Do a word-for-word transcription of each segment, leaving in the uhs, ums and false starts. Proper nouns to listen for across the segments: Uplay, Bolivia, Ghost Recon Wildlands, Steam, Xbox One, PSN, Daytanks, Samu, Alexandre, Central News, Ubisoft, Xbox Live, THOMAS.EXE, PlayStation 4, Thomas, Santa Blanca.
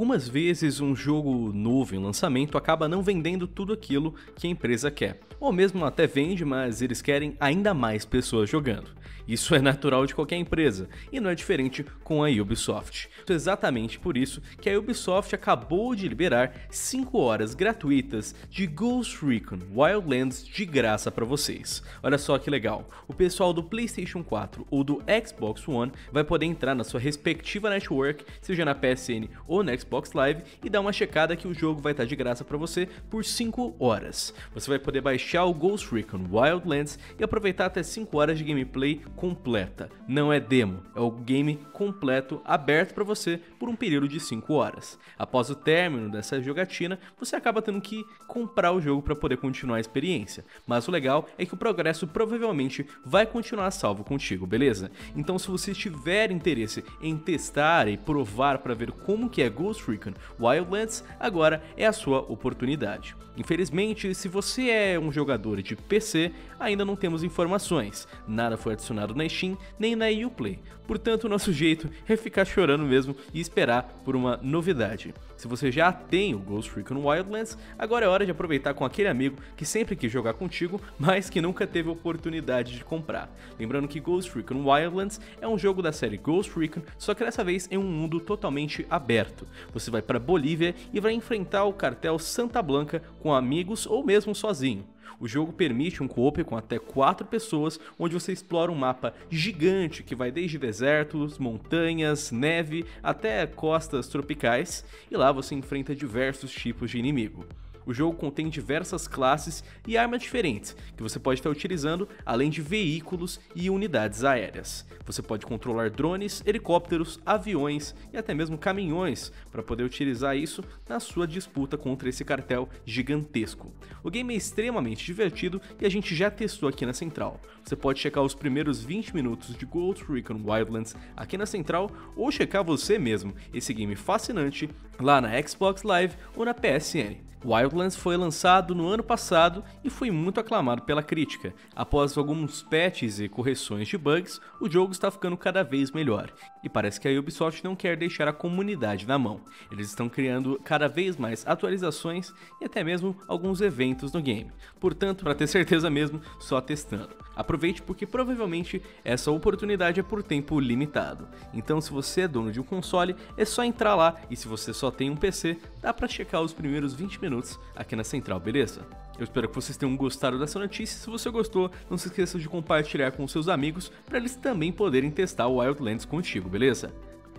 algumas vezes um jogo novo em lançamento acaba não vendendo tudo aquilo que a empresa quer, ou mesmo até vende, mas eles querem ainda mais pessoas jogando. Isso é natural de qualquer empresa, e não é diferente com a Ubisoft. É exatamente por isso que a Ubisoft acabou de liberar cinco horas gratuitas de Ghost Recon Wildlands de graça para vocês. Olha só que legal, o pessoal do PlayStation quatro ou do Xbox One vai poder entrar na sua respectiva network, seja na P S N ou na Xbox Live, e dar uma checada que o jogo vai estar de graça para você por cinco horas. Você vai poder baixar o Ghost Recon Wildlands e aproveitar até cinco horas de gameplay completa. Não é demo, é o game completo aberto para você por um período de cinco horas. Após o término dessa jogatina, você acaba tendo que comprar o jogo para poder continuar a experiência, mas o legal é que o progresso provavelmente vai continuar salvo contigo, beleza? Então se você tiver interesse em testar e provar para ver como que é Ghost Recon Wildlands, agora é a sua oportunidade. Infelizmente, se você é um jogador de P C, ainda não temos informações, nada foi adicionado na Steam nem na Uplay, portanto o nosso jeito é ficar chorando mesmo e esperar por uma novidade. Se você já tem o Ghost Recon Wildlands, agora é hora de aproveitar com aquele amigo que sempre quis jogar contigo, mas que nunca teve oportunidade de comprar. Lembrando que Ghost Recon Wildlands é um jogo da série Ghost Recon, só que dessa vez em um mundo totalmente aberto. Você vai para Bolívia e vai enfrentar o cartel Santa Blanca com amigos ou mesmo sozinho. O jogo permite um co-op com até quatro pessoas, onde você explora um mapa gigante que vai desde desertos, montanhas, neve até costas tropicais, e lá você enfrenta diversos tipos de inimigo. O jogo contém diversas classes e armas diferentes que você pode estar utilizando, além de veículos e unidades aéreas. Você pode controlar drones, helicópteros, aviões e até mesmo caminhões para poder utilizar isso na sua disputa contra esse cartel gigantesco. O game é extremamente divertido e a gente já testou aqui na Central. Você pode checar os primeiros vinte minutos de Ghost Recon Wildlands aqui na Central, ou checar você mesmo esse game fascinante lá na Xbox Live ou na P S N. Wildlands foi lançado no ano passado e foi muito aclamado pela crítica. Após alguns patches e correções de bugs, o jogo está ficando cada vez melhor. E parece que a Ubisoft não quer deixar a comunidade na mão. Eles estão criando cada vez mais atualizações e até mesmo alguns eventos no game. Portanto, para ter certeza mesmo, só testando. Aproveite, porque provavelmente essa oportunidade é por tempo limitado. Então se você é dono de um console, é só entrar lá, e se você só tem um P C, dá para checar os primeiros vinte minutos aqui na Central, beleza? Eu espero que vocês tenham gostado dessa notícia. Se você gostou, não se esqueça de compartilhar com seus amigos para eles também poderem testar o Wildlands contigo, beleza?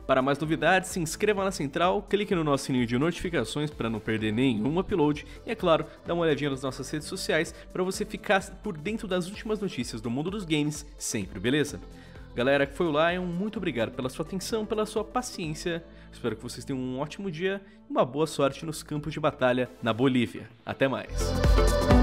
Para mais novidades, se inscreva na Central, clique no nosso sininho de notificações para não perder nenhum upload e, é claro, dá uma olhadinha nas nossas redes sociais para você ficar por dentro das últimas notícias do mundo dos games sempre, beleza? Galera que foi o Lion, muito obrigado pela sua atenção, pela sua paciência. Espero que vocês tenham um ótimo dia e uma boa sorte nos campos de batalha na Bolívia. Até mais!